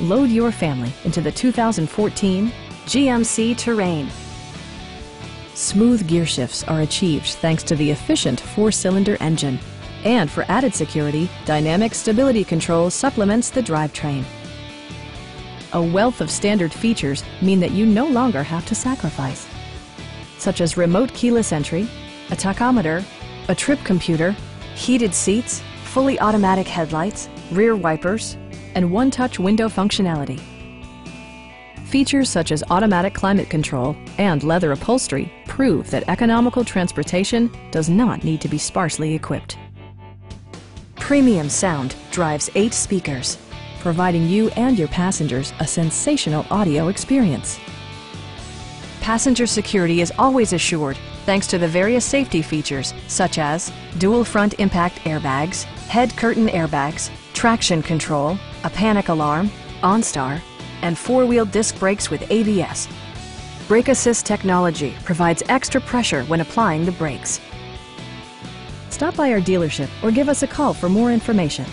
Load your family into the 2014 GMC Terrain. Smooth gear shifts are achieved thanks to the efficient four-cylinder engine. And for added security, Dynamic Stability Control supplements the drivetrain. A wealth of standard features mean that you no longer have to sacrifice, such as remote keyless entry, a tachometer, a trip computer, heated seats, fully automatic headlights, rear wipers, and one-touch window functionality. Features such as automatic climate control and leather upholstery prove that economical transportation does not need to be sparsely equipped. Premium sound drives 8 speakers, providing you and your passengers a sensational audio experience. Passenger security is always assured thanks to the various safety features such as dual front impact airbags, head curtain airbags, traction control, a panic alarm, OnStar, and 4-wheel disc brakes with ABS. Brake Assist technology provides extra pressure when applying the brakes. Stop by our dealership or give us a call for more information.